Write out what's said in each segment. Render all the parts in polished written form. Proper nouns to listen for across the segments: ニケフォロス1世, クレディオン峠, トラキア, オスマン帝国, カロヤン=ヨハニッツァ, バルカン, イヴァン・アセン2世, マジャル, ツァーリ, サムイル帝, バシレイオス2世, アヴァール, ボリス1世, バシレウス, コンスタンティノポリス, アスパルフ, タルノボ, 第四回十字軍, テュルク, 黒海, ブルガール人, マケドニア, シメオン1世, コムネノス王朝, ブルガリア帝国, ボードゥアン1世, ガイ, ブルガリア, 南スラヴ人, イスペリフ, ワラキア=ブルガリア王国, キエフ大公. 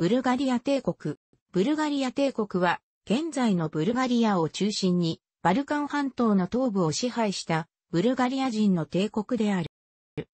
ブルガリア帝国。ブルガリア帝国は、現在のブルガリアを中心に、バルカン半島の東部を支配した、ブルガリア人の帝国である。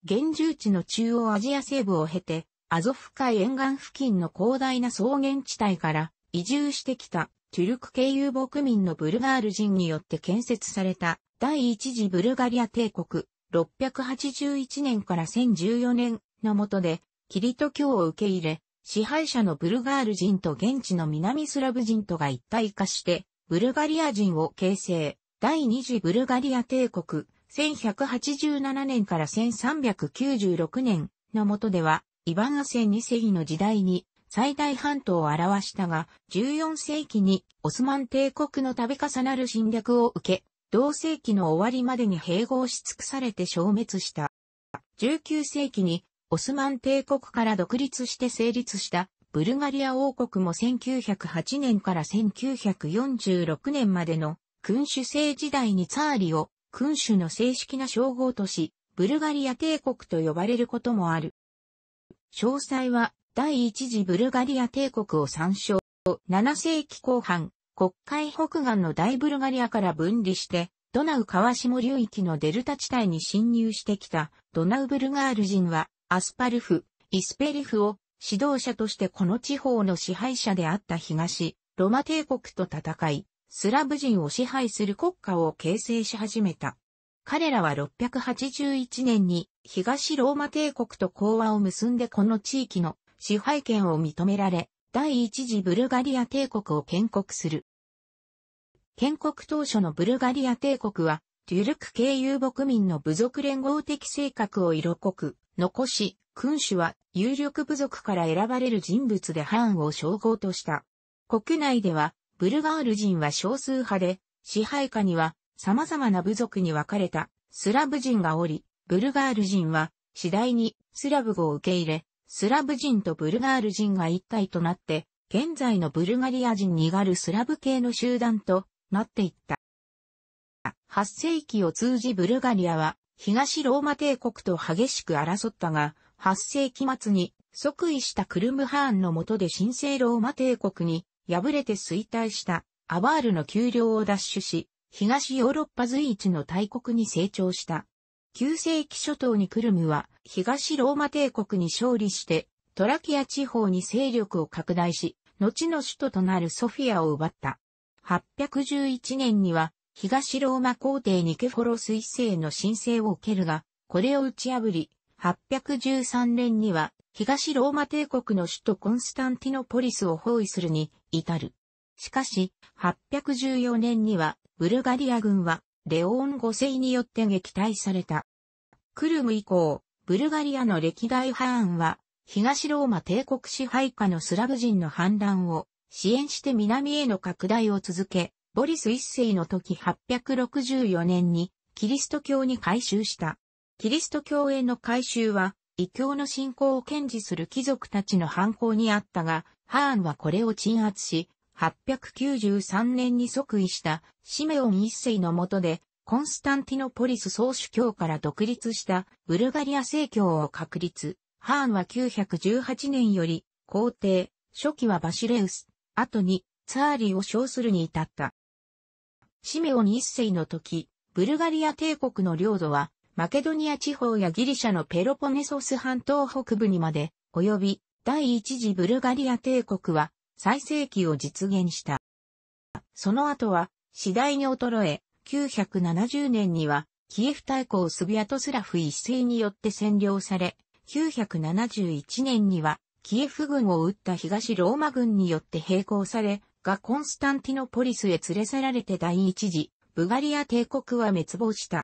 現住地の中央アジア西部を経て、アゾフ海沿岸付近の広大な草原地帯から移住してきたトゥルク系遊牧民のブルガール人によって建設された第一次ブルガリア帝国681年から1014年の下でキリスト教を受け入れ、支配者のブルガール人と現地の南スラブ人とが一体化してブルガリア人を形成。第二次ブルガリア帝国1187年から1396年の下では、イヴァン・アセン2世の時代に最大半島を表したが、14世紀にオスマン帝国の度重なる侵略を受け、同世紀の終わりまでに併合し尽くされて消滅した。19世紀にオスマン帝国から独立して成立したブルガリア王国も1908年から1946年までの君主制時代にツァーリを君主の正式な称号とし、ブルガリア帝国と呼ばれることもある。詳細は第一次ブルガリア帝国を参照。7世紀後半、黒海北岸の大ブルガリアから分離して、ドナウ川下流域のデルタ地帯に侵入してきたドナウブルガール人は、アスパルフ、イスペリフを指導者としてこの地方の支配者であった東、ロマ帝国と戦い、スラブ人を支配する国家を形成し始めた。彼らは681年に東ローマ帝国と講和を結んでこの地域の支配権を認められ、第一次ブルガリア帝国を建国する。建国当初のブルガリア帝国は、トゥルク系遊牧民の部族連合的性格を色濃く残し、君主は有力部族から選ばれる人物で藩を称号とした。国内では、ブルガール人は少数派で、支配下には、様々な部族に分かれたスラブ人がおり、ブルガール人は次第にスラブ語を受け入れ、スラブ人とブルガール人が一体となって、現在のブルガリア人にがるスラブ系の集団となっていった。8世紀を通じブルガリアは東ローマ帝国と激しく争ったが、8世紀末に即位したクルムハーンの下で神聖ローマ帝国に敗れて衰退したアバールの丘陵を奪取し、東ヨーロッパ随一の大国に成長した。9世紀初頭にクルムは東ローマ帝国に勝利してトラキア地方に勢力を拡大し、後の首都となるソフィアを奪った。811年には東ローマ皇帝ニケフォロス1世の申請を受けるが、これを打ち破り、813年には東ローマ帝国の首都コンスタンティノポリスを包囲するに至る。しかし、814年にはブルガリア軍はレオン5世によって撃退された。クルム以降、ブルガリアの歴代ハーンは東ローマ帝国支配下のスラブ人の反乱を支援して南への拡大を続け、ボリス1世の時864年にキリスト教に改宗した。キリスト教への改宗は異教の信仰を堅持する貴族たちの反抗にあったが、ハーンはこれを鎮圧し、893年に即位したシメオン1世の下でコンスタンティノポリス総主教から独立したブルガリア正教を確立。ハーンは918年より皇帝、初期はバシレウス、後にツァーリを称するに至った。シメオン1世の時、ブルガリア帝国の領土はマケドニア地方やギリシャのペロポネソス半島北部にまで及び、第一次ブルガリア帝国は最盛期を実現した。その後は次第に衰え、970年にはキエフ大公スビャトスラフ1世によって占領され、971年にはキエフ軍を撃った東ローマ軍によって併合され、がコンスタンティノポリスへ連れ去られて第一次ブガリア帝国は滅亡した。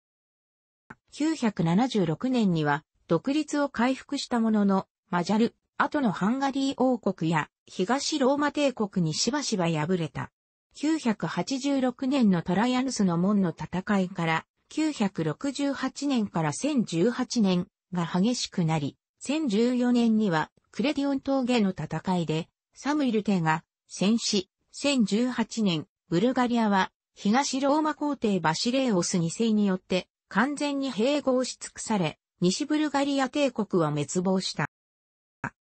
976年には独立を回復したものの、マジャル、後のハンガリー王国や東ローマ帝国にしばしば敗れた。986年のトライアヌスの門の戦いから、968年から1018年が激しくなり、1014年にはクレディオン峠の戦いで、サムイル帝が戦死、1018年、ブルガリアは東ローマ皇帝バシレーオス2世によって完全に併合し尽くされ、西ブルガリア帝国は滅亡した。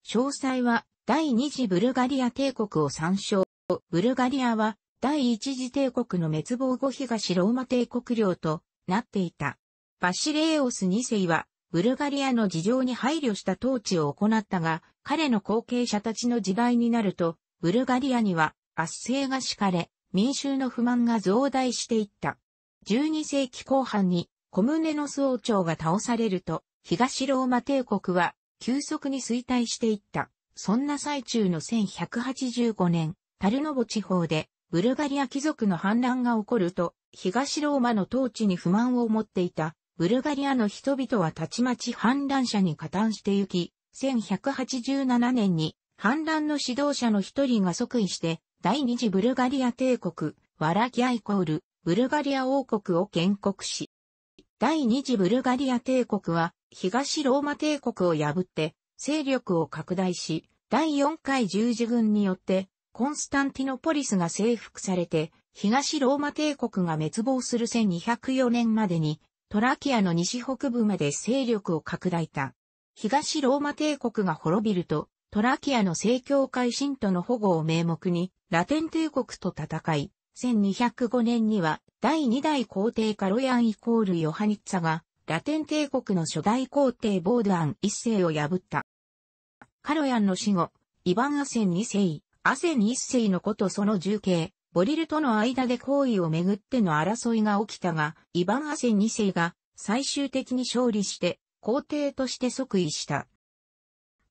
詳細は第二次ブルガリア帝国を参照。ブルガリアは第一次帝国の滅亡後東ローマ帝国領となっていた。バシレーオス2世はブルガリアの事情に配慮した統治を行ったが、彼の後継者たちの時代になると、ブルガリアには圧政が敷かれ、民衆の不満が増大していった。12世紀後半にコムネノス王朝が倒されると、東ローマ帝国は急速に衰退していった。そんな最中の1185年、タルノボ地方でブルガリア貴族の反乱が起こると、東ローマの統治に不満を持っていたブルガリアの人々はたちまち反乱者に加担してゆき、1187年に反乱の指導者の一人が即位して、第二次ブルガリア帝国、ワラキア=ブルガリア王国を建国し、第二次ブルガリア帝国は東ローマ帝国を破って勢力を拡大し、第4回十字軍によってコンスタンティノポリスが征服されて、東ローマ帝国が滅亡する1204年までにトラキアの西北部まで勢力を拡大した。東ローマ帝国が滅びると、トラキアの正教会信徒の保護を名目にラテン帝国と戦い、1205年には第2代皇帝カロヤン=ヨハニッツァがラテン帝国の初代皇帝ボードゥアン1世を破った。カロヤンの死後、イヴァン・アセン2世、アセン1世の子とその従兄、ボリルとの間で皇位をめぐっての争いが起きたが、イヴァン・アセン2世が最終的に勝利して皇帝として即位した。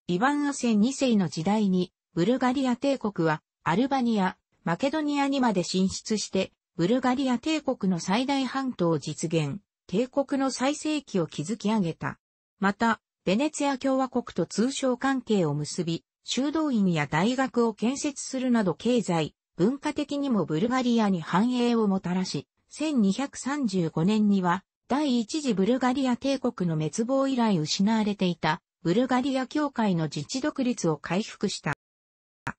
イヴァン・アセン2世の時代に、ブルガリア帝国は、アルバニア、マケドニアにまで進出して、ブルガリア帝国の最大半島を実現、帝国の最盛期を築き上げた。また、ベネツィア共和国と通商関係を結び、修道院や大学を建設するなど経済、文化的にもブルガリアに繁栄をもたらし、1235年には、第一次ブルガリア帝国の滅亡以来失われていた。ブルガリア教会の自治独立を回復した。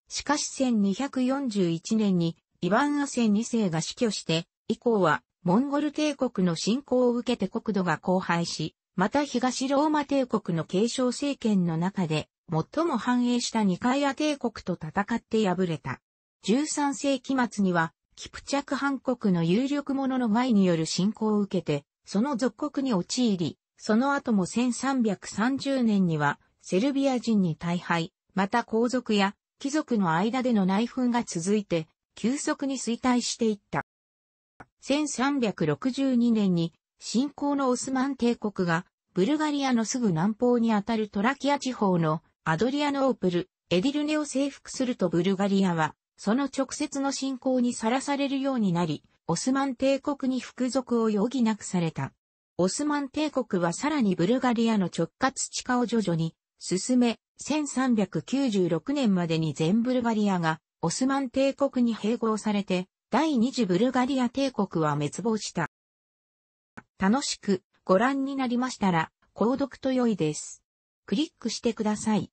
しかし1241年にイヴァン・アセン2世が死去して、以降はモンゴル帝国の侵攻を受けて国土が荒廃し、また東ローマ帝国の継承政権の中で最も繁栄したニカイア帝国と戦って敗れた。13世紀末にはキプチャク汗国の有力者のガイによる侵攻を受けて、その属国に陥り、その後も1330年にはセルビア人に大敗、また皇族や貴族の間での内紛が続いて急速に衰退していった。1362年に新興のオスマン帝国がブルガリアのすぐ南方にあたるトラキア地方のアドリアノープル、エディルネを征服するとブルガリアはその直接の侵攻にさらされるようになり、オスマン帝国に服属を余儀なくされた。オスマン帝国はさらにブルガリアの直轄地化を徐々に進め、1396年までに全ブルガリアがオスマン帝国に併合されて、第二次ブルガリア帝国は滅亡した。楽しくご覧になりましたら、購読と良いです。クリックしてください。